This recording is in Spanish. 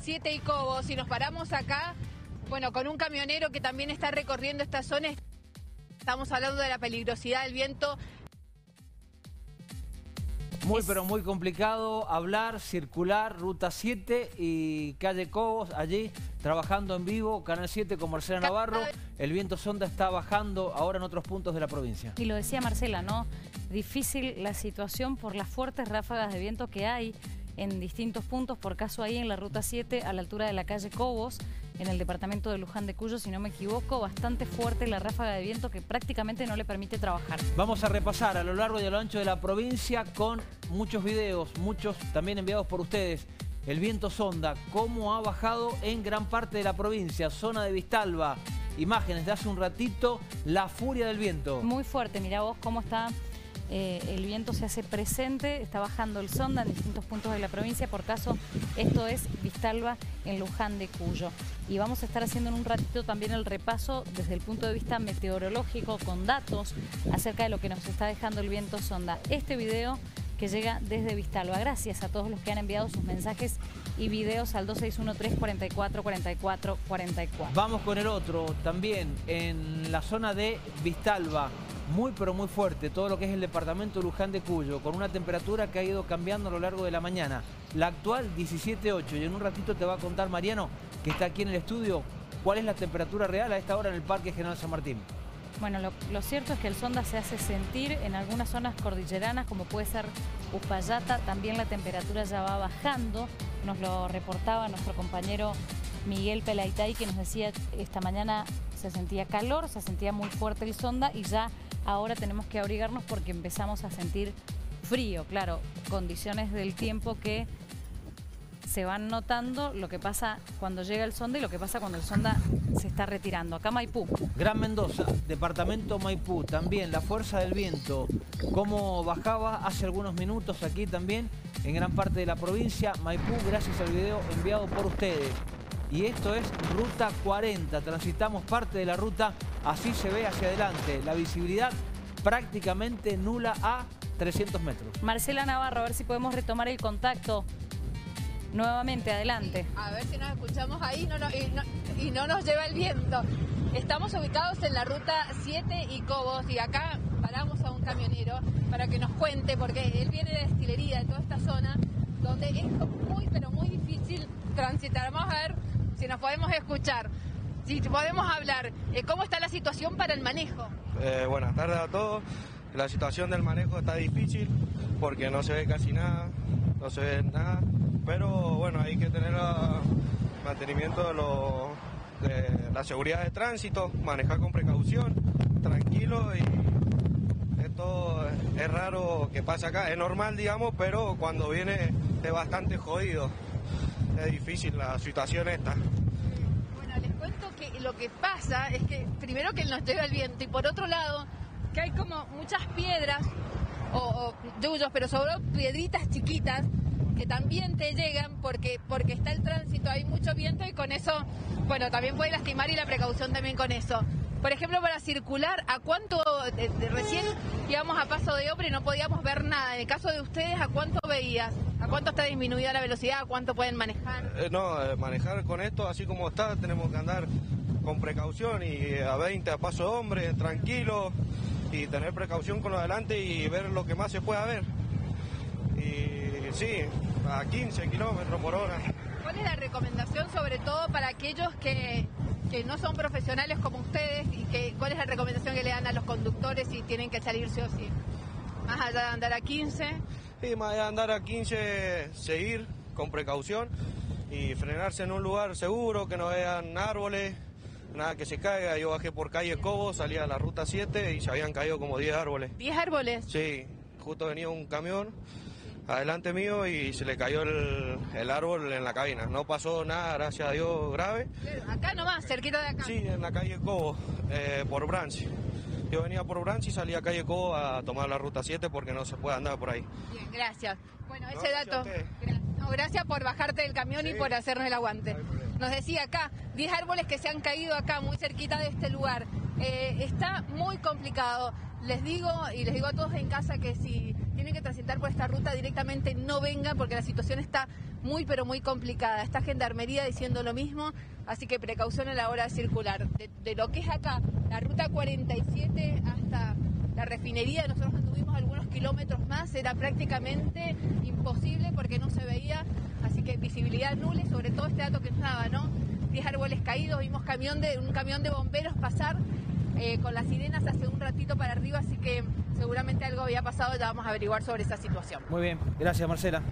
7 y Cobo. Si nos paramos acá, bueno, con un camionero que también está recorriendo esta zona, estamos hablando de la peligrosidad del viento. Muy, pero muy complicado hablar, circular, Ruta 7 y calle Cobos, allí trabajando en vivo, Canal 7 con Marcela Navarro. El viento Zonda está bajando ahora en otros puntos de la provincia. Y lo decía Marcela, ¿no? Difícil la situación por las fuertes ráfagas de viento que hay en distintos puntos, por caso ahí en la Ruta 7, a la altura de la calle Cobos, en el departamento de Luján de Cuyo, si no me equivoco, bastante fuerte la ráfaga de viento que prácticamente no le permite trabajar. Vamos a repasar a lo largo y a lo ancho de la provincia con muchos videos, muchos también enviados por ustedes. El viento Zonda, cómo ha bajado en gran parte de la provincia, zona de Vistalba. Imágenes de hace un ratito, la furia del viento. Muy fuerte, mirá vos cómo está el viento, se hace presente, está bajando el Zonda en distintos puntos de la provincia, por caso esto es Vistalba en Luján de Cuyo. Y vamos a estar haciendo en un ratito también el repaso desde el punto de vista meteorológico con datos acerca de lo que nos está dejando el viento Zonda. Este video que llega desde Vistalba. Gracias a todos los que han enviado sus mensajes y videos al 2613-444444. Vamos con el otro también en la zona de Vistalba. Muy pero muy fuerte todo lo que es el departamento Luján de Cuyo, con una temperatura que ha ido cambiando a lo largo de la mañana. La actual 17,8, y en un ratito te va a contar Mariano, que está aquí en el estudio, cuál es la temperatura real a esta hora en el Parque General San Martín. Bueno, lo cierto es que el Zonda se hace sentir en algunas zonas cordilleranas, como puede ser Uspallata. También la temperatura ya va bajando, nos lo reportaba nuestro compañero Miguel Pelaitay, que nos decía esta mañana se sentía calor, se sentía muy fuerte el Zonda, y ya ahora tenemos que abrigarnos porque empezamos a sentir frío. Claro, condiciones del tiempo que se van notando, lo que pasa cuando llega el Zonda y lo que pasa cuando el Zonda se está retirando. Acá Maipú. Gran Mendoza, departamento Maipú, también la fuerza del viento, cómo bajaba hace algunos minutos aquí también, en gran parte de la provincia. Maipú, gracias al video enviado por ustedes. Y esto es Ruta 40, transitamos parte de la ruta, así se ve hacia adelante. La visibilidad prácticamente nula a 300 metros. Marcela Navarro, a ver si podemos retomar el contacto nuevamente, adelante. Sí, a ver si nos escuchamos ahí y no nos lleva el viento. Estamos ubicados en la Ruta 7 y Cobos, y acá paramos a un camionero para que nos cuente, porque él viene de la destilería, de toda esta zona, donde es muy pero muy difícil transitar. Vamos a ver si nos podemos escuchar, si podemos hablar. ¿Cómo está la situación para el manejo? Buenas tardes a todos. La situación del manejo está difícil porque no se ve casi nada, no se ve nada, pero bueno, hay que tener mantenimiento de la seguridad de tránsito, manejar con precaución, tranquilo. Y esto es raro que pase acá, es normal, digamos, pero cuando viene es bastante jodido. Es difícil la situación esta. Bueno, les cuento que lo que pasa es que primero que nos lleva el viento, y por otro lado que hay como muchas piedras o yuyos, pero sobre todo piedritas chiquitas que también te llegan porque está el tránsito, hay mucho viento, y con eso, bueno, también puede lastimar, y la precaución también con eso. Por ejemplo, para circular, ¿a cuánto? Recién íbamos a paso de hombre y no podíamos ver nada. En el caso de ustedes, ¿a cuánto veías? ¿A cuánto está disminuida la velocidad? ¿A cuánto pueden manejar? Manejar con esto, así como está, tenemos que andar con precaución, y a 20 a paso de hombre, tranquilo, y tener precaución con lo adelante y ver lo que más se pueda ver. Y sí, a 15 kilómetros por hora. ¿Cuál es la recomendación, sobre todo para aquellos que no son profesionales como ustedes, y cuál es la recomendación que le dan a los conductores si tienen que salir sí o sí? Más allá de andar a 15. Sí, más allá de andar a 15, seguir con precaución y frenarse en un lugar seguro, que no vean árboles, nada que se caiga. Yo bajé por calle Cobo, salía a la Ruta 7 y se habían caído como 10 árboles. ¿10 árboles? Sí, justo venía un camión adelante mío y se le cayó el árbol en la cabina. No pasó nada, gracias a Dios, grave. Acá nomás, cerquita de acá. Sí, en la calle Cobo, por Branch. Yo venía por Branch y salía a calle Cobo a tomar la Ruta 7 porque no se puede andar por ahí. Bien, gracias. Bueno, no, ese dato. Gracias por bajarte del camión, sí, y por hacernos el aguante. No, nos decía acá, 10 árboles que se han caído acá, muy cerquita de este lugar. Está muy complicado. Les digo, y les digo a todos en casa, que si tienen que transitar por esta ruta, directamente no vengan, porque la situación está muy pero muy complicada. Está Gendarmería diciendo lo mismo, así que precaución a la hora de circular. De lo que es acá, la Ruta 47 hasta la refinería, nosotros anduvimos algunos kilómetros más, era prácticamente imposible porque no se veía, así que visibilidad nula, y sobre todo este dato que nos daba, ¿no? 10 árboles caídos, vimos un camión de bomberos pasar con las sirenas hace un ratito para arriba, así que seguramente algo había pasado, ya vamos a averiguar sobre esa situación. Muy bien, gracias Marcela.